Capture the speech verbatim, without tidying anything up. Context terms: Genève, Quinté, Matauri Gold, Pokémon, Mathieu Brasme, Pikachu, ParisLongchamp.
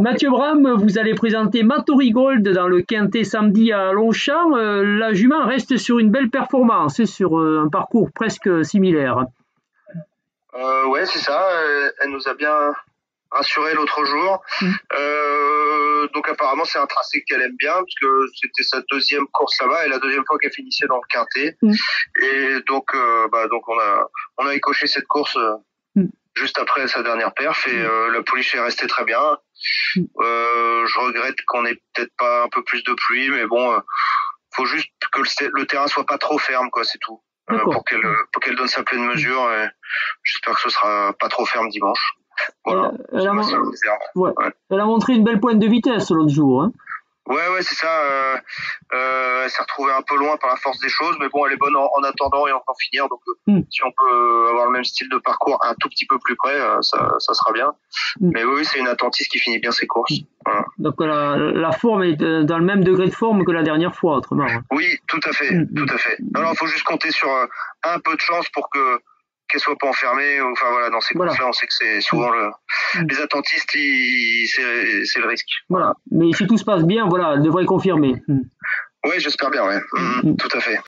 Mathieu Brasme, vous allez présenter Matauri Gold dans le Quinté samedi à Longchamp. Euh, la jument reste sur une belle performance, sur euh, un parcours presque similaire. Euh, ouais, c'est ça. Elle nous a bien rassuré l'autre jour. Mmh. Euh, donc apparemment, c'est un tracé qu'elle aime bien, parce que c'était sa deuxième course là-bas et la deuxième fois qu'elle finissait dans le Quinté. Mmh. Et donc, euh, bah, donc on a on a écoché cette course euh, mmh. juste après sa dernière perf, et euh, la pouliche est restée très bien. Euh, je regrette qu'on ait peut-être pas un peu plus de pluie, mais bon, euh, faut juste que le, le terrain soit pas trop ferme, quoi, c'est tout. Euh, pour qu'elle pour qu'elle donne sa pleine mesure. J'espère que ce sera pas trop ferme dimanche. Voilà. Elle, elle, a, montré, ouais. Ouais. Elle a montré une belle pointe de vitesse l'autre jour. Hein. Ouais, ouais, c'est ça. Euh, euh, elle s'est retrouvée un peu loin par la force des choses, mais bon, elle est bonne en, en attendant et en fin finir. Donc, mm. si on peut avoir le même style de parcours un tout petit peu plus près, ça, ça sera bien. Mm. Mais oui, c'est une attentiste qui finit bien ses courses. Mm. Voilà. Donc, la, la forme est dans le même degré de forme que la dernière fois, autrement. Oui, tout à fait, mm. tout à fait. Alors, il faut juste compter sur un peu de chance pour que qu'elle soit pas enfermée. Enfin voilà, dans ces voilà. courses-là, on sait que c'est souvent le... mmh. les attentistes, ils... c'est le risque. Voilà, mais si tout se passe bien, voilà, elle devrait confirmer. Mmh. Oui, j'espère bien, ouais. Mmh. Mmh. Tout à fait.